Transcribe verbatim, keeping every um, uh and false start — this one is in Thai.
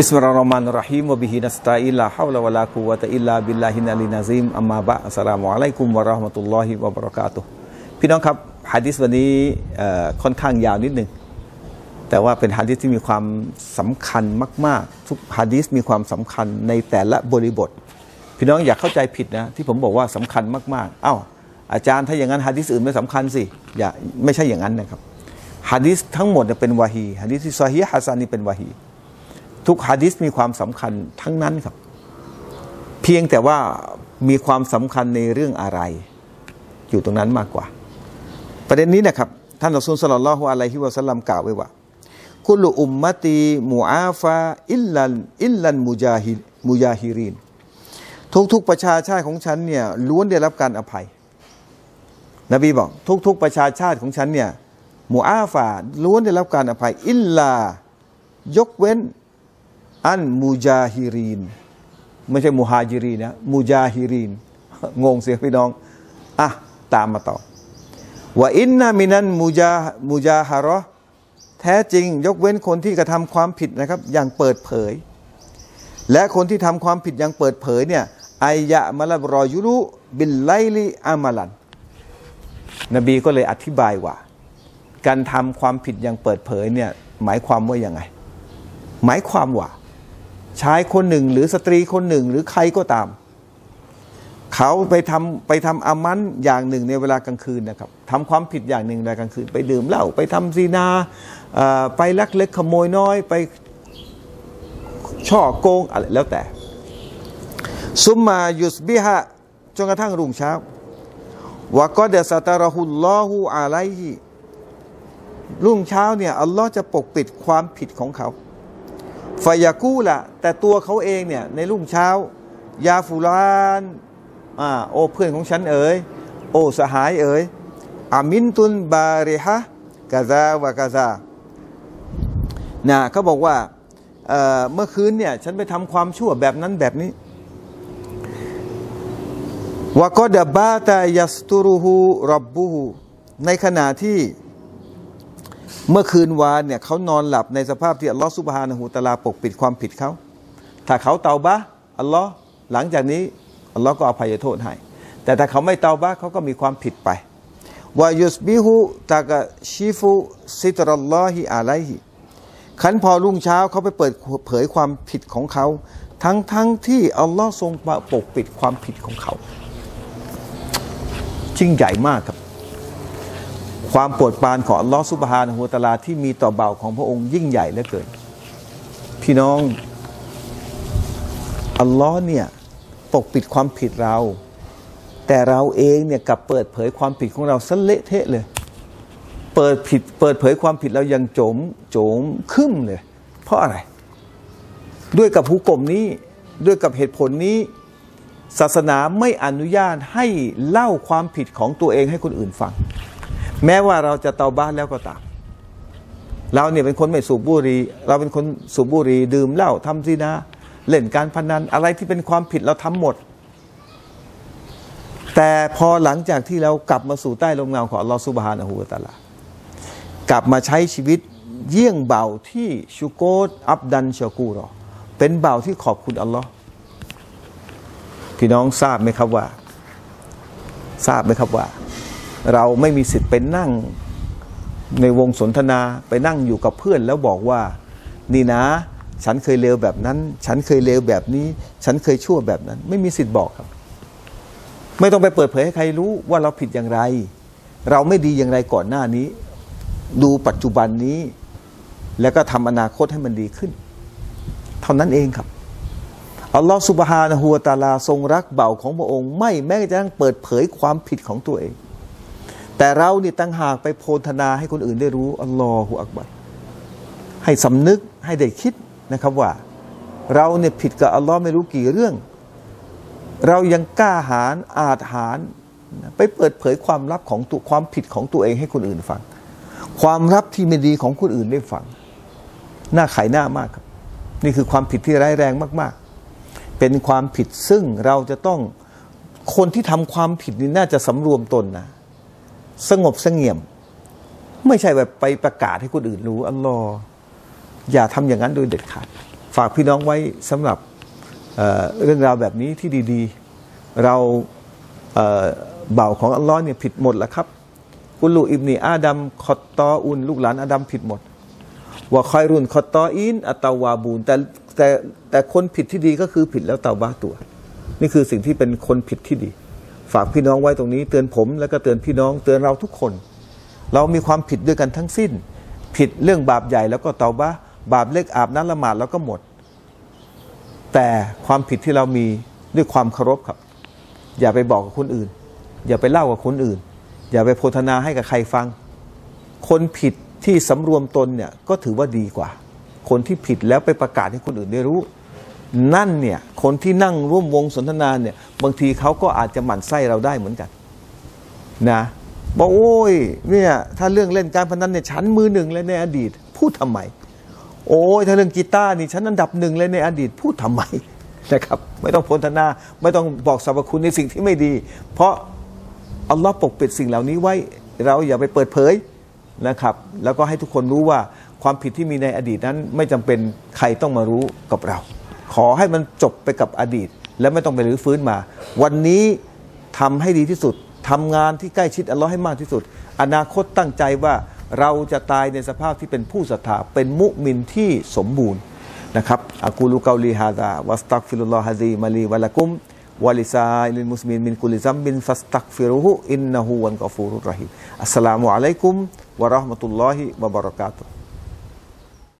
บิสมิลลาฮิรเราะห์มานิรเราะฮีม วะบิฮินัสตะอีน ลาฮาวละวะลากุวะตะอิลลาบิลลาฮิล อาลิย อะซีม อัมมาบะ อัสสลามุอะลัยกุม วะเราะห์มะตุลลอฮิ วะบะเราะกาตุฮ์ พี่น้องครับหะดีษวันนี้ค่อนข้างยาวนิดนึงแต่ว่าเป็นหะดีษที่มีความสำคัญมากๆทุกหะดีษมีความสำคัญในแต่ละบริบทพี่น้องอย่าเข้าใจผิดนะที่ผมบอกว่าสำคัญมากๆเอ้าอาจารย์ถ้าอย่างนั้นหะดีษอื่นไม่สำคัญสิอย่าไม่ใช่อย่างนั้นนะครับหะดีษทั้งหมดเป็นวะฮีหะดีษที่ซอฮีฮ์ ฮัสซันนี่เป็นวะฮีทุกหะดีษมีความสำคัญทั้งนั้นครับเพียงแต่ว่ามีความสำคัญในเรื่องอะไรอยู่ตรงนั้นมากกว่าประเด็นนี้นะครับท่านรอซูลศ็อลลัลลอฮุอะลัยฮิวะซัลลัมกล่าวไว้ว่ากุลุอุมมะตีมูอาฟาอิลลันอิลลันมุญาฮิมุญาฮิรินทุกๆประชาชาติของฉันเนี่ยล้วนได้รับการอภัยนบีบอกทุกๆประชาชาติของฉันเนี่ยมูอาฟาล้วนได้รับการอภัยอิลลายกเว้นอันมุญาฮิรินไม่ใช่มุฮาจิรีนะมุญาฮิรินงงเสียพี่น้องอ่ะตามมาต่อว่าอินนามินันมุญามุญาฮาระแท้จริงยกเว้นคนที่กระทำความผิดนะครับอย่างเปิดเผยและคนที่ทำความผิดอย่างเปิดเผยเนี่ยไอยะมะลับรอยุรุบิลไลลิอามาลันนบีก็เลยอธิบายว่าการทำความผิดอย่างเปิดเผยเนี่ยหมายความว่าอย่างไงหมายความว่าชายคนหนึ่งหรือสตรีคนหนึ่งหรือใครก็ตามเขาไปทำไปทำอามันอย่างหนึ่งในเวลากลางคืนนะครับทำความผิดอย่างหนึ่งในกลางคืนไปดื่มเหล้าไปทำซีนาไปลักเล็กขโมยน้อยไปช่อโกงอะไรแล้วแต่ซุมมายุสบิฮะจนกระทั่งรุ่งเช้าวะกอดะซะตะเราะฮุลลอฮุอะลัยฮิรุ่งเช้าเนี่ยอัลลอฮ์จะปกปิดความผิดของเขาฟายากูละแต่ตัวเขาเองเนี่ยในรุ่งเช้ายาฟุลานอ่าโอเพื่อนของฉันเอ๋ยโอสหายเอ๋ยอามินตุนบาริฮะกาซาวะกาซานะเขาบอกว่า เ, เมื่อคืนเนี่ยฉันไปทำความชั่วแบบนั้นแบบนี้วะกอดะบาตายัสตุรุฮูร็อบบุฮูในขณะที่เมื่อคืนวานเนี่ยเขานอนหลับในสภาพที่อัลลอฮฺซุบฮานะฮูวะตะอาลาปกปิดความผิดเขาถ้าเขาเตาบะห์อัลลอฮฺหลังจากนี้อัลลอฮฺก็อภัยโทษให้แต่ถ้าเขาไม่เตาบะห์เขาก็มีความผิดไปวายุสบิฮุตากะชิฟุซิตรัลลอฮิอะลัยฮิขันพอรุ่งเช้าเขาไปเปิดเผยความผิดของเขาทั้งทั้งที่อัลลอฮฺทรงปกปิดความผิดของเขายิ่งใหญ่มากครับความโปรดปรานของอัลลอฮฺซุบฮานะฮูวะตะอาลาที่มีต่อบ่าวของพระองค์ยิ่งใหญ่เหลือเกินพี่น้องอัลลอฮ์เนี่ยปกปิดความผิดเราแต่เราเองเนี่ยกลับเปิดเผยความผิดของเราซะเละเทะเลยเปิดผิดเปิดเผยความผิดเรายังโจมโจมขึ้นเลยเพราะอะไรด้วยกับหุกมนี้ด้วยกับเหตุผลนี้ศาสนาไม่อนุญาตให้เล่าความผิดของตัวเองให้คนอื่นฟังแม้ว่าเราจะเตาบ้านแล้วก็ตามเราเนี่ยเป็นคนไม่สูบบุหรี่เราเป็นคนสูบบุหรี่ดื่มเหล้าทำซินาเล่นการพนันอะไรที่เป็นความผิดเราทำหมดแต่พอหลังจากที่เรากลับมาสู่ใต้ลมเงาของอัลลอฮฺซุบฮานะฮูวะตะอาลากลับมาใช้ชีวิตเยี่ยงเบาที่ชูโกตอับดันชากูรอเป็นเบาที่ขอบคุณอัลลอฮฺพี่น้องทราบไหมครับว่าทราบไหมครับว่าเราไม่มีสิทธิ์ไปนั่งในวงสนทนาไปนั่งอยู่กับเพื่อนแล้วบอกว่านี่นะฉันเคยเลวแบบนั้นฉันเคยเลวแบบนี้ฉันเคยชั่วแบบนั้นไม่มีสิทธิ์บอกครับไม่ต้องไปเปิดเผยให้ใครรู้ว่าเราผิดอย่างไรเราไม่ดีอย่างไรก่อนหน้านี้ดูปัจจุบันนี้แล้วก็ทำอนาคตให้มันดีขึ้นเท่านั้นเองครับอัลลอฮฺซุบฮานะฮูวะตะอาลาทรงรักเบ่าของพระองค์ไม่แม้กระทั่งเปิดเผยความผิดของตัวเองแต่เราเนี่ยตั้งหากไปโพลธนาให้คนอื่นได้รู้อัลลอฮฺอักบัรให้สำนึกให้ได้คิดนะครับว่าเราเนี่ยผิดกับอัลลอฮ์ไม่รู้กี่เรื่องเรายังกล้าหาญอาจหาญไปเปิดเผยความลับของตัวความผิดของตัวเองให้คนอื่นฟังความลับที่ไม่ดีของคนอื่นได้ฟังหน้าขายหน้ามากครับนี่คือความผิดที่ร้ายแรงมากๆเป็นความผิดซึ่งเราจะต้องคนที่ทำความผิดนี่น่าจะสำรวมตนนะสงบเสงี่ยมไม่ใช่แบบไปประกาศให้คนอื่นรู้อัลลอฮ์อย่าทำอย่างนั้นโดยเด็ดขาด ฝากพี่น้องไว้สำหรับเ, เรื่องราวแบบนี้ที่ดีๆเราเบ่าวของอัลลอฮ์เนี่ยผิดหมดแล้วครับกุลูอิบนีอาดัมคอตตออุนลูกหลานอาดัมผิดหมดว่าคอยรุนคอตตออินอัตวาบูนแต่แต่แต่คนผิดที่ดีก็คือผิดแล้วเตาบ้าตัวนี่คือสิ่งที่เป็นคนผิดที่ดีฝากพี่น้องไว้ตรงนี้เตือนผมแล้วก็เตือนพี่น้องเตือนเราทุกคนเรามีความผิดด้วยกันทั้งสิ้นผิดเรื่องบาปใหญ่แล้วก็เตาบ้าบาปเล็กอาบน้ำละหมาดแล้วก็หมดแต่ความผิดที่เรามีด้วยความเคารพครับอย่าไปบอกกับคนอื่นอย่าไปเล่ากับคนอื่นอย่าไปโพธนาให้กับใครฟังคนผิดที่สำรวมตนเนี่ยก็ถือว่าดีกว่าคนที่ผิดแล้วไปประกาศให้คนอื่นได้รู้นั่นเนี่ยคนที่นั่งร่วมวงสนทนาเนี่ยบางทีเขาก็อาจจะหมั่นไส้เราได้เหมือนกันนะบอกโอ้ยเนี่ยถ้าเรื่องเล่นการพนันเนี่ยฉันมือหนึ่งเลยในอดีตพูดทำไมโอ้ยถ้าเรื่องกีตาร์นี่ฉันอันดับหนึ่งเลยในอดีตพูดทำไมนะครับไม่ต้องโพธนาไม่ต้องบอกสรรพคุณในสิ่งที่ไม่ดีเพราะอัลลอฮ์ปกปิดสิ่งเหล่านี้ไว้เราอย่าไปเปิดเผยนะครับแล้วก็ให้ทุกคนรู้ว่าความผิดที่มีในอดีตนั้นไม่จำเป็นใครต้องมารู้กับเราขอให้มันจบไปกับอดีตและไม่ต้องไปรื้อฟื้นมาวันนี้ทำให้ดีที่สุดทำงานที่ใกล้ชิดอัลลอฮ์ให้มากที่สุดอนาคตตั้งใจว่าเราจะตายในสภาพที่เป็นผู้ศรัทธาเป็นมุมินที่สมบูรณ์นะครับอะกูลูกาลีฮาซาวัสตักฟิรุลลอฮะซีมาลีวะละกุมวะลิซาอิลิลมุสลิมีนมินกุลิซัมบินฟัสตักฟิรุฮุอินนะฮูวัลกอฟูรุรเราะฮีมอัสสลามุอะลัยกุมวะเราะห์มะตุลลอฮิวะบะเราะกาตุฮ์